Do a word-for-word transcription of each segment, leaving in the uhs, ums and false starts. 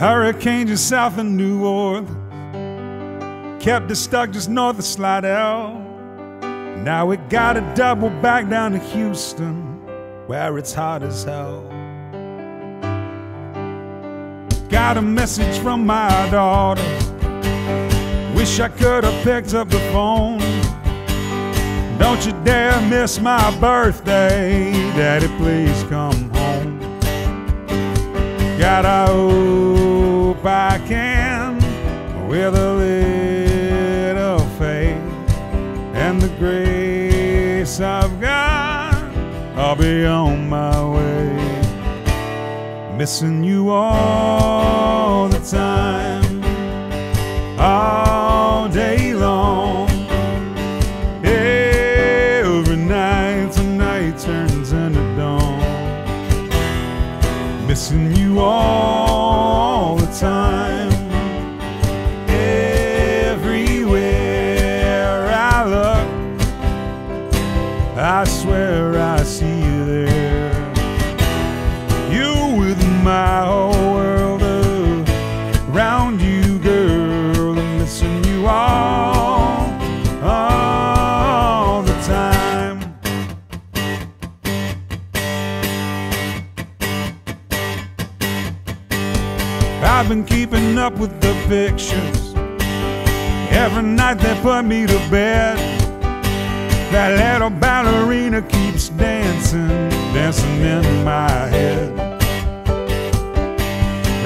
Hurricane just south of New Orleans, kept us stuck just north of Slidell. Now we gotta double back down to Houston, where it's hot as hell. Got a message from my daughter, wish I could have picked up the phone. Don't you dare miss my birthday, Daddy, please come home. Gotta hope I can, with a little faith and the grace of God, I'll be on my way. Missing you all the time, all day long. Every night, tonight turns into dawn. Missing you all the time. I swear I see you there. You with my whole world around you, girl. I'm missing you all, all the time. I've been keeping up with the pictures. Every night they put me to bed. That little ballerina keeps dancing, dancing in my head.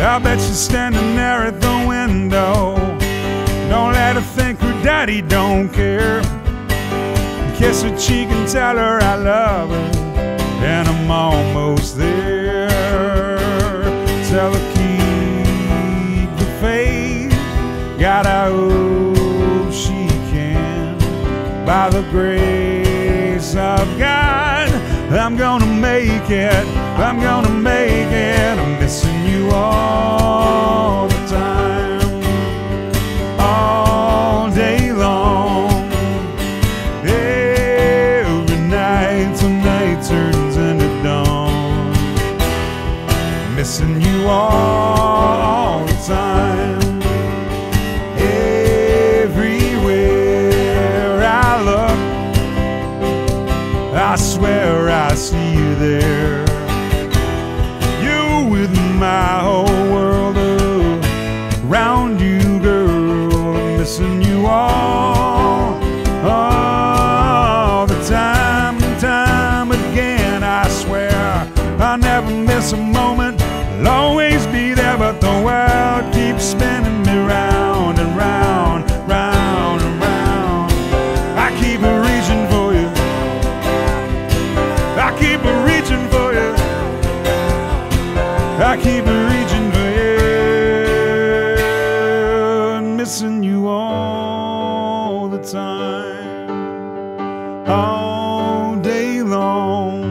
I bet she's standing there at the window. Don't let her think her daddy don't care. Kiss her cheek and tell her I love her, and I'm almost there. Tell her keep the faith, gotta hope she can. By the grace of God, I'm gonna make it, I'm gonna make it. I'm missing you all the time, all day long. Every night, tonight turns into dawn. I'm missing you all the time. I swear I see you there. You with my whole world around you, girl. I'm missing you all, all the time, time again. I swear I'll never miss a moment. I'll always be there, but the world keeps spinning me round and round, round and round. I keep reaching for you. I keep reaching for you. I keep reaching for you. And missing you all the time, all day long.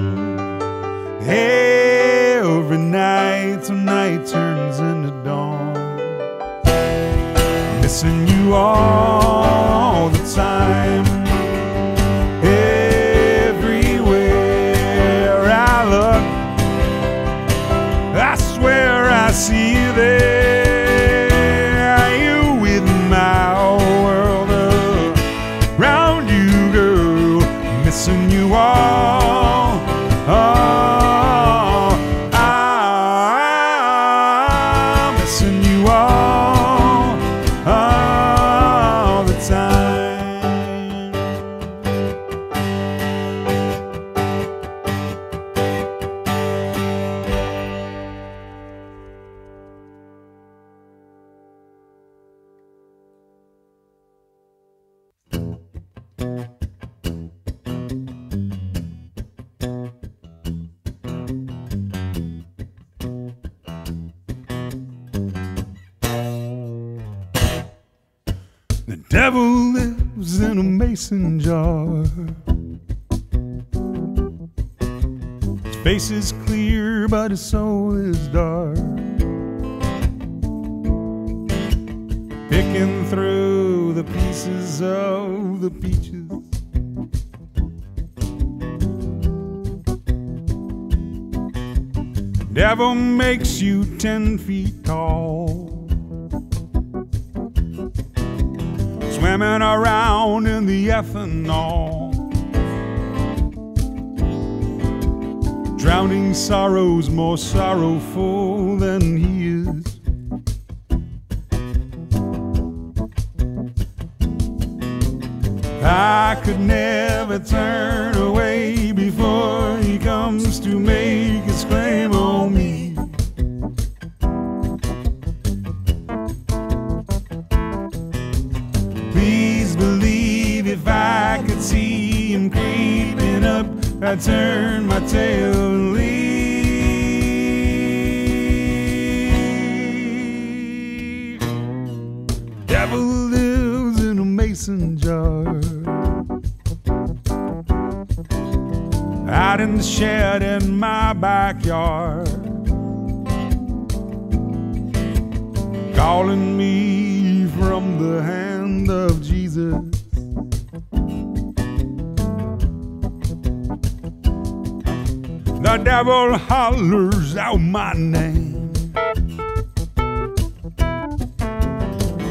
Every night, tonight turns into dawn. Missing you all the time. I see you there, you with my whole world around you, girl. Missing you all, all. I'm missing you all, all the time. Devil lives in a mason jar. His face is clear, but his soul is dark. Picking through the pieces of the peaches. Devil makes you ten feet tall. Swimming around in the ethanol, drowning sorrows more sorrowful than he is. I could never turn away before he comes to make his claim on me. Please believe if I could see him creeping up, I'd turn my tail and leave. Devil lives in a mason jar, out in the shed in my backyard, calling me from the hand of Jesus. The devil hollers out my name,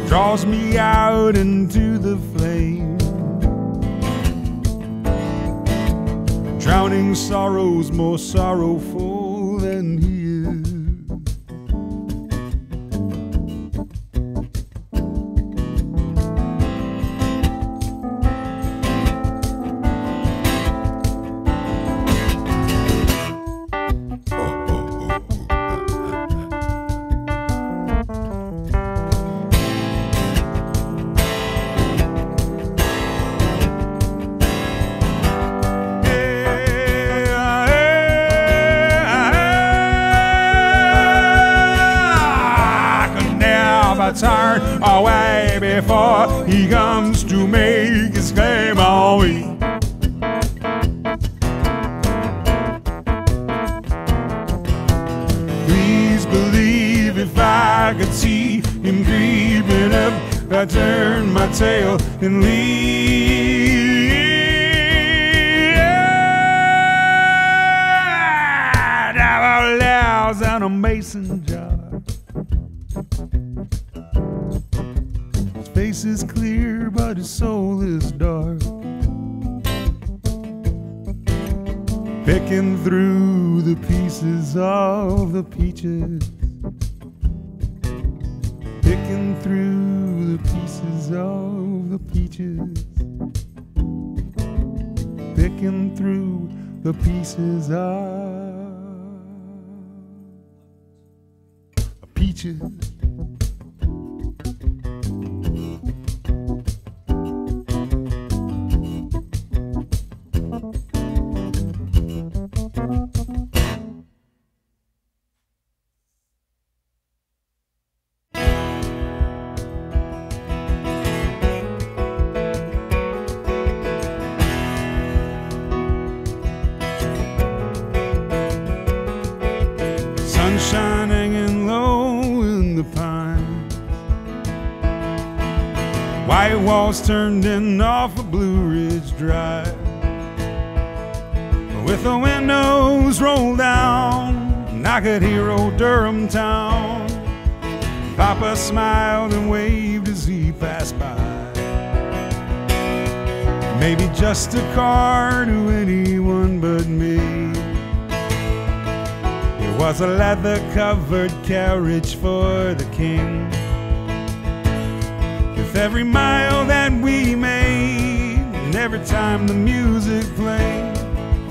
draws me out into the flame, drowning sorrows more sorrowful than he is. Turn away before he comes to make his claim on me. Please believe if I could see him creeping up, I'd turn my tail and leave. Devil lives in a mason jar, his face is clear, but his soul is dark, picking through the pieces of the peaches, picking through the pieces of the peaches, picking through the pieces of peaches. Sunshine hanging low in the pines, white walls turned in off of Blue Ridge Drive, with the windows rolled down, and I could hear old Durham town. Papa smiled and waved as he passed by. Maybe just a car to anyone but me. It was a leather-covered carriage for the king. With every mile that we made, and every time the music played,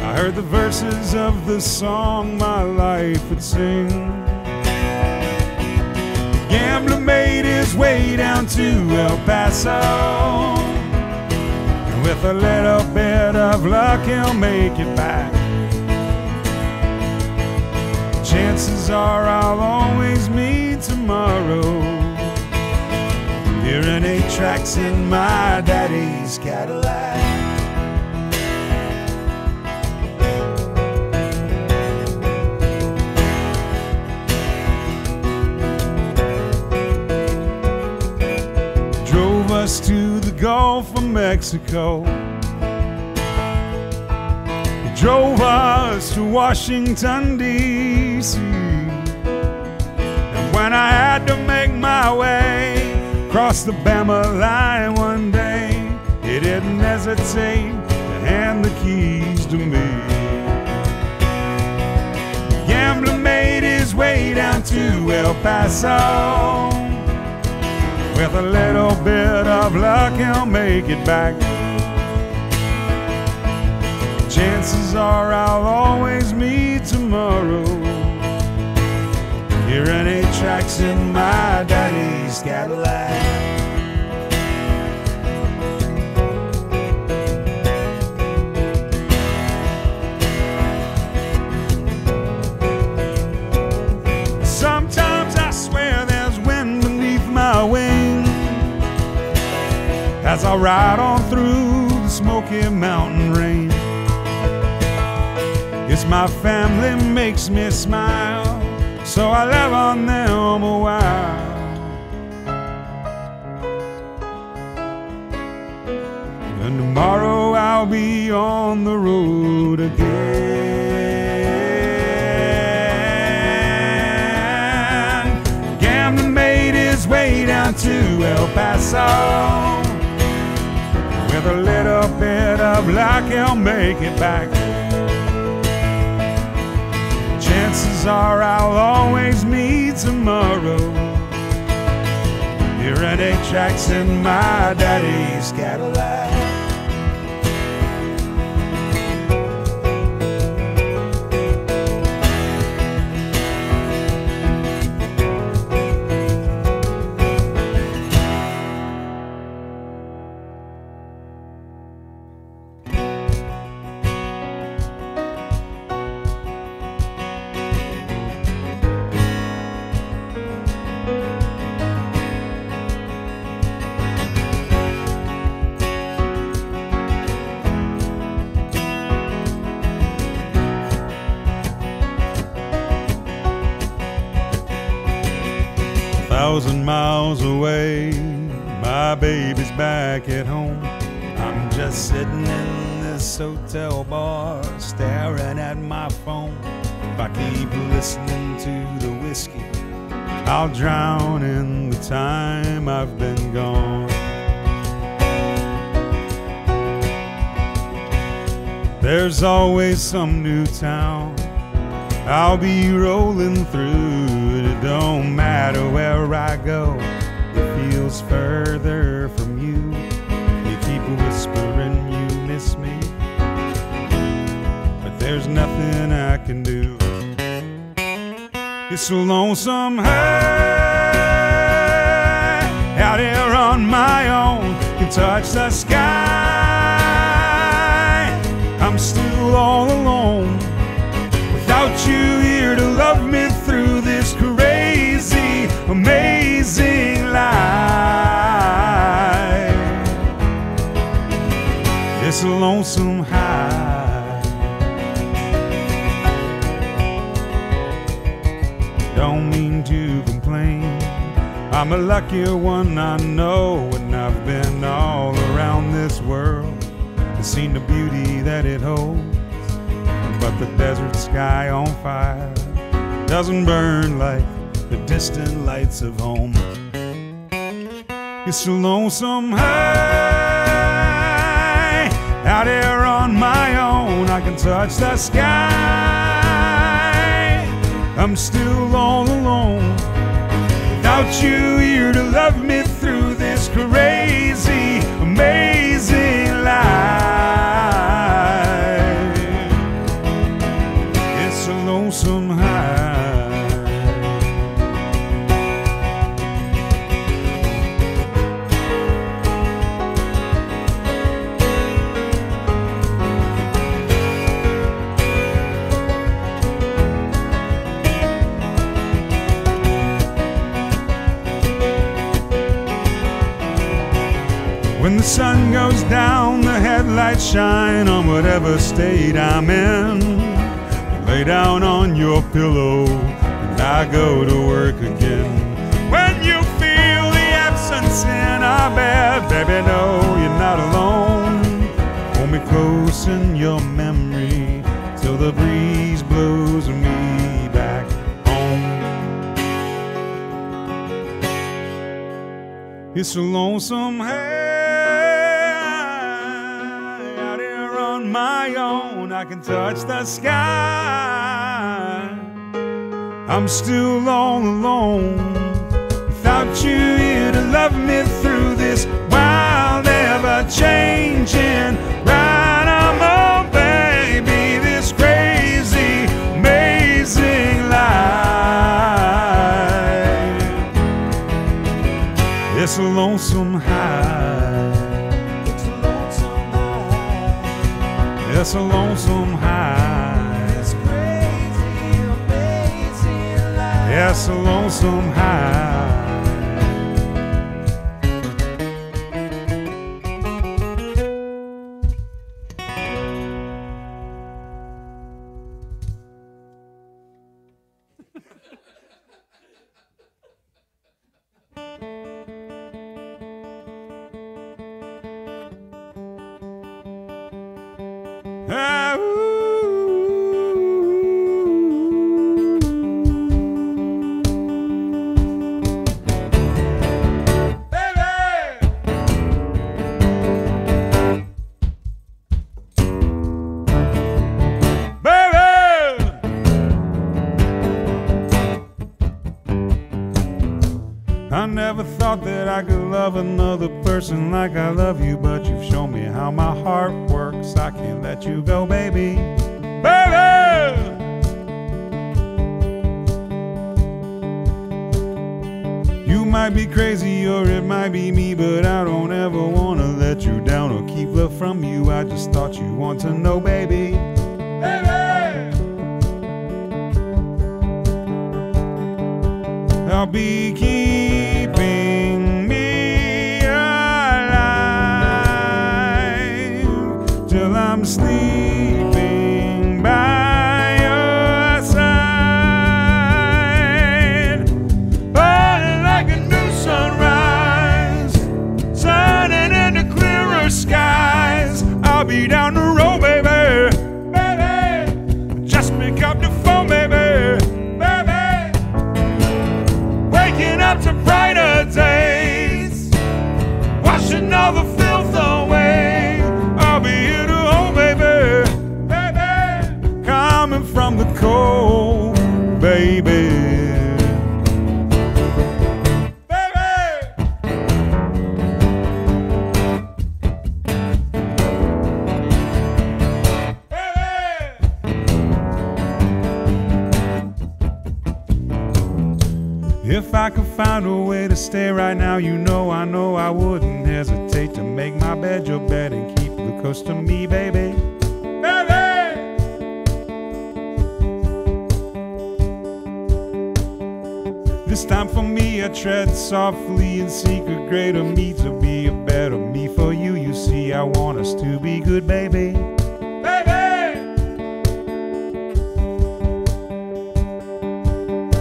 I heard the verses of the song my life would sing. The gambler made his way down to El Paso, and with a little bit of luck he'll make it back. Chances are I'll always meet tomorrow, hearing eight tracks in my daddy's Cadillac. Drove us to the Gulf of Mexico, drove us to Washington, D C And when I had to make my way across the Bama line one day, he didn't hesitate to hand the keys to me. The gambler made his way down to El Paso. With a little bit of luck, he'll make it back. Chances are I'll always meet tomorrow, hearing eight tracks in my daddy's Cadillac. As I ride on through the Smoky Mountain range, it's my family makes me smile, so I love on them a while. And tomorrow I'll be on the road again. The gambler made his way down to El Paso. With a little bit of luck, he'll make it back. Chances are I'll always meet tomorrow, hearing eight tracks in my daddy's Cadillac. Thousand miles away, my baby's back at home. I'm just sitting in this hotel bar, staring at my phone. If I keep listening to the whiskey, I'll drown in the time I've been gone. There's always some new town I'll be rolling through. Don't matter where I go, it feels further from you. You keep whispering you miss me, but there's nothing I can do. It's so lonesome high out here on my own, can touch the sky. I'm still all alone without you here to love me through this career. Amazing life. It's a lonesome high. Don't mean to complain, I'm a lucky one, I know. And I've been all around this world and seen the beauty that it holds, but the desert sky on fire doesn't burn like the distant lights of home. It's so lonesome high out here on my own, I can touch the sky. I'm still all alone without you here to love me through this crazy, amazing life. It's so lonesome high. When the sun goes down, the headlights shine on whatever state I'm in. You lay down on your pillow, and I go to work again. When you feel the absence in our bed, baby, no, you're not alone. Hold me close in your memory, the breeze blows me back home. It's so lonesome high out here on my own. I can touch the sky. I'm still all alone without you here to love me through this wild, ever-changing ride. It's a lonesome high. It's a lonesome high. It's a lonesome high. It's crazy, amazing life. It's a lonesome high. Ah, ooh, ooh, ooh. Baby, baby, I never thought that I could love another person like I love you, but you've shown me how my heart works. I can't let you go, baby, baby. You might be crazy or it might be me, but I don't ever want to let you down or keep love from you. I just thought you want to know, baby, baby. I'll be keeping I'm sleeping by your side, burning like a new sunrise, shining into clearer skies. I'll be down the road, baby, baby. Just pick up the phone, baby, baby. Waking up to brighter days, washing all the filth away. From the cold, baby, baby, baby. If I could find a way to stay right now, you know, I know I wouldn't hesitate to make my bed your bed and keep you close to me, baby. This time for me, I tread softly and seek a greater me to be a better me for you. You see, I want us to be good, baby, baby.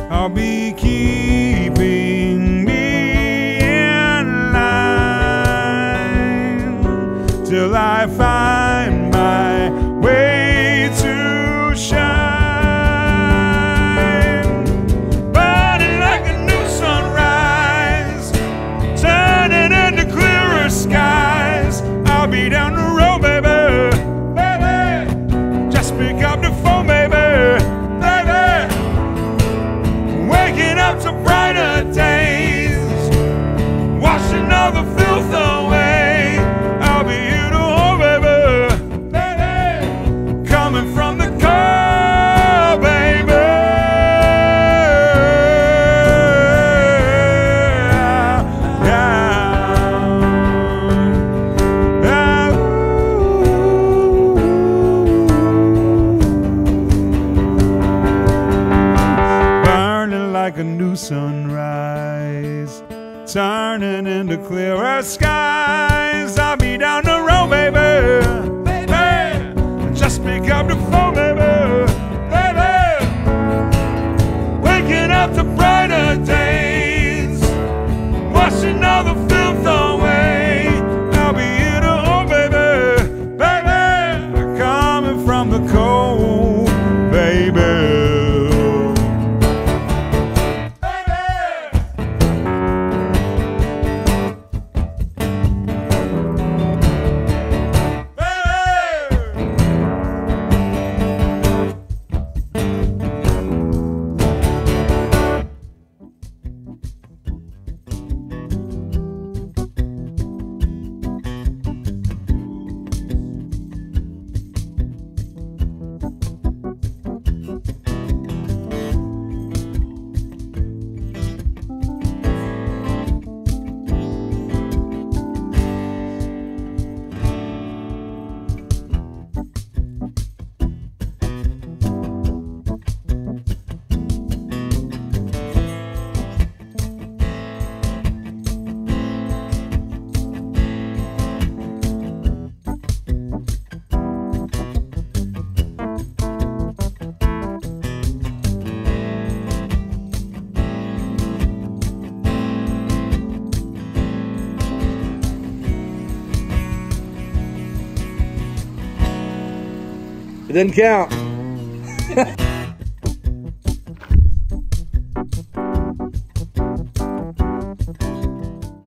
I'll be keeping me in line till I find my way to shine. A new sunrise, turning into clearer skies. I'll be down the road, baby, baby. Just pick up the phone, baby, baby. Waking up to brighter days, washing all the filth away. I'll be here to home, baby, baby. Coming from the cold. It didn't count.